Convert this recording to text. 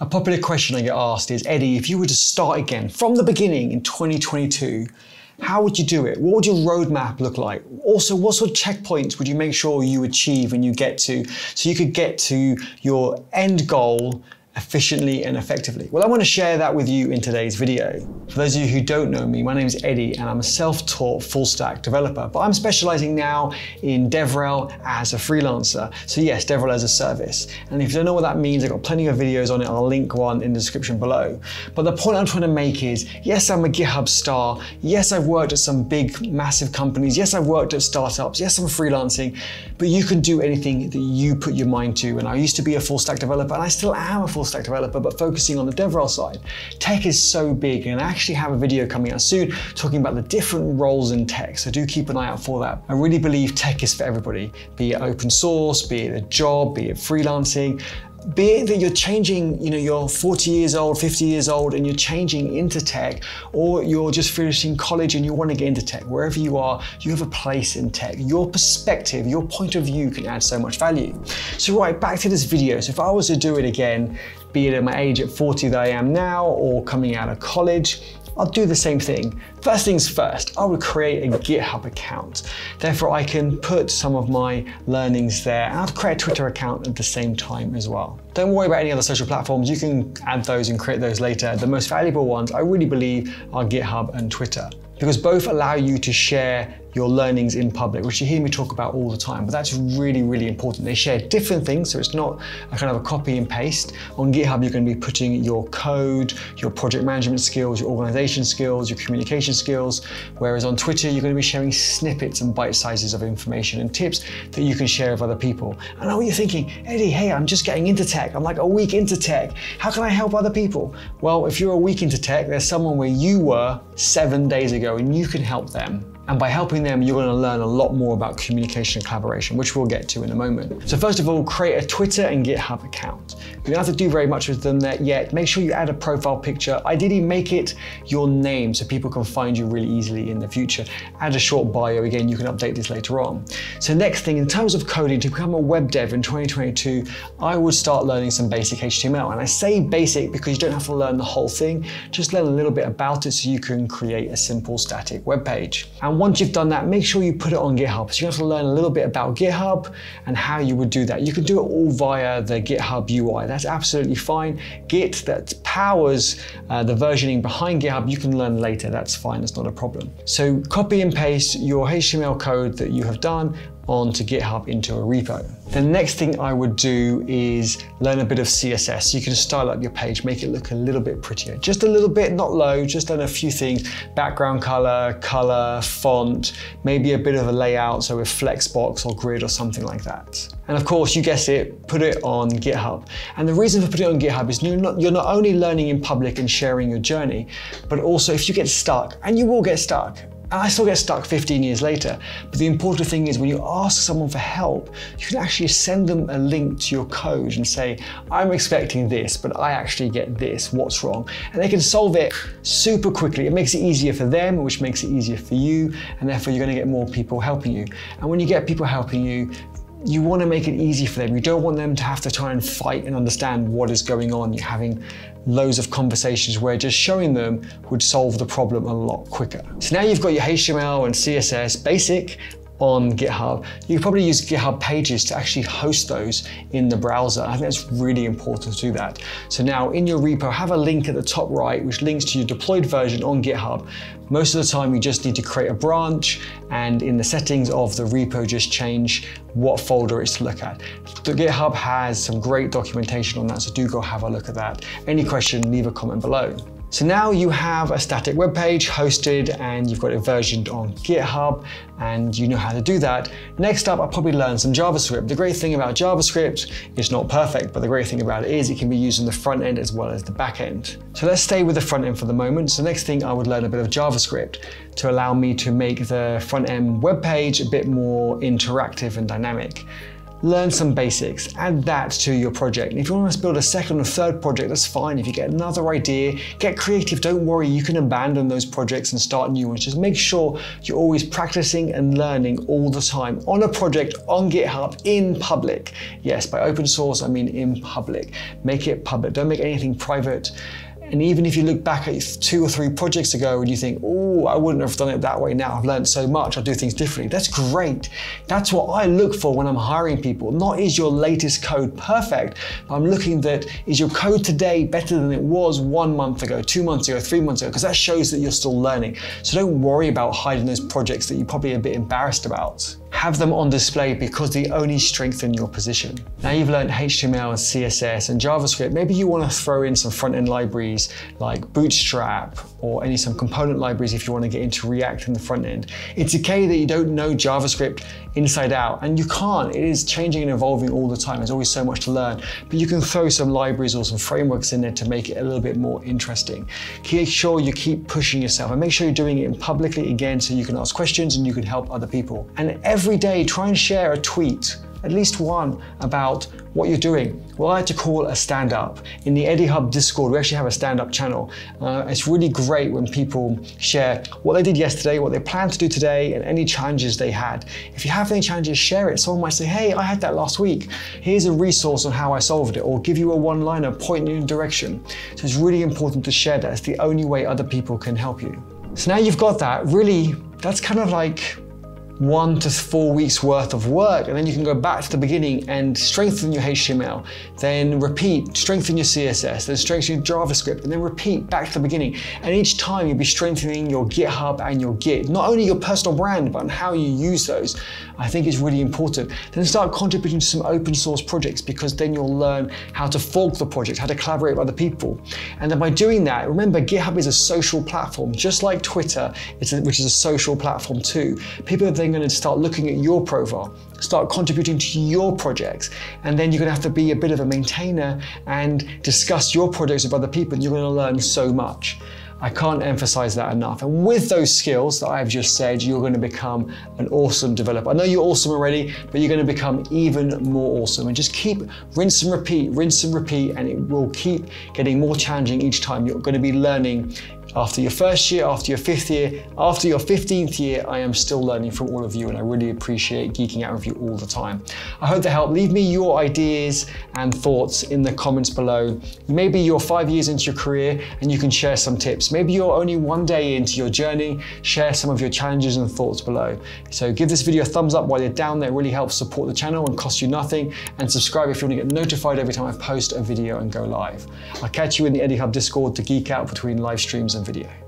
A popular question I get asked is, Eddie, if you were to start again from the beginning in 2022, how would you do it? What would your roadmap look like? Also, what sort of checkpoints would you make sure you achieve when you get to, so you could get to your end goal efficiently and effectively? Well, I want to share that with you in today's video. For those of you who don't know me, my name is Eddie and I'm a self-taught full-stack developer, but I'm specializing now in DevRel as a freelancer. So yes, DevRel as a service. And if you don't know what that means, I've got plenty of videos on it. I'll link one in the description below. But the point I'm trying to make is, yes, I'm a GitHub star. Yes, I've worked at some big, massive companies. Yes, I've worked at startups. Yes, I'm freelancing, but you can do anything that you put your mind to. And I used to be a full-stack developer and I still am a full-stack developer, but focusing on the DevRel side. Tech is so big, and I actually have a video coming out soon talking about the different roles in tech, so do keep an eye out for that. I really believe tech is for everybody, be it open source, be it a job, be it freelancing, be it that you're changing, you know, you're 40 years old, 50 years old, and you're changing into tech, or you're just finishing college and you want to get into tech. Wherever you are, you have a place in tech. Your perspective, your point of view can add so much value. So right, back to this video. So if I was to do it again, be it at my age at 40 that I am now, or coming out of college, I'll do the same thing. First things first, I would create a GitHub account. Therefore, I can put some of my learnings there, and I'll create a Twitter account at the same time as well. Don't worry about any other social platforms. You can add those and create those later. The most valuable ones, I really believe, are GitHub and Twitter, because both allow you to share your learnings in public, which you hear me talk about all the time, but that's really, really important. They share different things, so it's not a kind of a copy and paste. On GitHub, you're going to be putting your code, your project management skills, your organization skills, your communication skills, whereas on Twitter, you're going to be sharing snippets and bite sizes of information and tips that you can share with other people. And I know what you're thinking, Eddie, hey, I'm just getting into tech. I'm like a week into tech. How can I help other people? Well, if you're a week into tech, there's someone where you were 7 days ago, and you can help them. And by helping them, you're gonna learn a lot more about communication and collaboration, which we'll get to in a moment. So first of all, create a Twitter and GitHub account. You don't have to do very much with them yet. Make sure you add a profile picture. Ideally, make it your name so people can find you really easily in the future. Add a short bio. Again, you can update this later on. So next thing, in terms of coding, to become a web dev in 2022, I would start learning some basic HTML. And I say basic because you don't have to learn the whole thing. Just learn a little bit about it so you can create a simple static web page. And once you've done that, make sure you put it on GitHub. So you have to learn a little bit about GitHub and how you would do that. You can do it all via the GitHub UI. That's absolutely fine. Git that powers the versioning behind GitHub, you can learn later. That's fine, it's not a problem. So copy and paste your HTML code that you have done onto GitHub into a repo. The next thing I would do is learn a bit of CSS. So you can style up your page, make it look a little bit prettier. Just a little bit, not low, just learn a few things. Background color, color, font, maybe a bit of a layout, so with Flexbox or Grid or something like that. And of course, you guess it, put it on GitHub. And the reason for putting it on GitHub is you're not only learning in public and sharing your journey, but also if you get stuck, and you will get stuck, and I still get stuck 15 years later. But the important thing is when you ask someone for help, you can actually send them a link to your code and say, I'm expecting this, but I actually get this, what's wrong? And they can solve it super quickly. It makes it easier for them, which makes it easier for you. And therefore you're gonna get more people helping you. And when you get people helping you, you want to make it easy for them. You don't want them to have to try and fight and understand what is going on. You're having loads of conversations where just showing them would solve the problem a lot quicker. So now you've got your HTML and CSS basic on GitHub. You can probably use GitHub Pages to actually host those in the browser. I think that's really important to do that. So now in your repo, have a link at the top right, which links to your deployed version on GitHub. Most of the time you just need to create a branch and in the settings of the repo, just change what folder it's to look at. The GitHub has some great documentation on that, so do go have a look at that. Any question, leave a comment below. So now you have a static web page hosted and you've got it versioned on GitHub and you know how to do that. Next up, I'll probably learn some JavaScript. The great thing about JavaScript, it's not perfect, but the great thing about it is it can be used in the front end as well as the back end. So let's stay with the front end for the moment. So next thing I would learn a bit of JavaScript to allow me to make the front end web page a bit more interactive and dynamic. learn some basics, add that to your project. And if you want to build a second or third project, that's fine. If you get another idea, get creative. Don't worry, you can abandon those projects and start new ones. Just make sure you're always practicing and learning all the time on a project, on GitHub, in public. Yes, by open source, I mean in public. Make it public. Don't make anything private. And even if you look back at 2 or 3 projects ago and you think, oh, I wouldn't have done it that way now, I've learned so much, I do things differently. That's great. That's what I look for when I'm hiring people. Not is your latest code perfect, but I'm looking that is your code today better than it was 1 month ago, 2 months ago, 3 months ago, because that shows that you're still learning. So don't worry about hiding those projects that you're probably a bit embarrassed about. Have them on display because they only strengthen your position. Now you've learned HTML and CSS and JavaScript. Maybe you want to throw in some front-end libraries like Bootstrap or some component libraries if you want to get into React in the front end. It's okay that you don't know JavaScript inside out, and you can't. It is changing and evolving all the time. There's always so much to learn, but you can throw some libraries or some frameworks in there to make it a little bit more interesting. Make sure you keep pushing yourself and make sure you're doing it publicly again so you can ask questions and you can help other people. And every day, try and share a tweet, at least one, about what you're doing. What I like to call a stand-up. In the EddieHub Discord, we actually have a stand-up channel. It's really great when people share what they did yesterday, what they plan to do today, and any challenges they had. If you have any challenges, share it. Someone might say, hey, I had that last week. Here's a resource on how I solved it, or give you a one-liner, point you in a direction. So it's really important to share that. It's the only way other people can help you. So now you've got that, really, that's kind of like 1 to 4 weeks worth of work, and then you can go back to the beginning and strengthen your HTML, then repeat, strengthen your CSS, then strengthen your JavaScript, and then repeat back to the beginning. And each time you'll be strengthening your GitHub and your Git, not only your personal brand, but on how you use those. I think it's really important. Then start contributing to some open source projects, because then you'll learn how to fork the project, how to collaborate with other people. And then by doing that, remember GitHub is a social platform, just like Twitter, which is a social platform too. People are going to start looking at your profile, start contributing to your projects, and then you're going to have to be a bit of a maintainer and discuss your projects with other people, and you're going to learn so much. I can't emphasize that enough. And with those skills that I've just said, you're going to become an awesome developer. I know you're awesome already, but you're going to become even more awesome. And just keep rinse and repeat, and it will keep getting more challenging each time. You're going to be learning after your first year, after your fifth year, after your 15th year. I am still learning from all of you, and I really appreciate geeking out with you all the time. I hope that helped. Leave me your ideas and thoughts in the comments below. Maybe you're 5 years into your career and you can share some tips. Maybe you're only 1 day into your journey. Share some of your challenges and thoughts below. So give this video a thumbs up while you're down there. It really helps support the channel and costs you nothing. And subscribe if you want to get notified every time I post a video and go live. I'll catch you in the EddieHub Discord to geek out between live streams and video.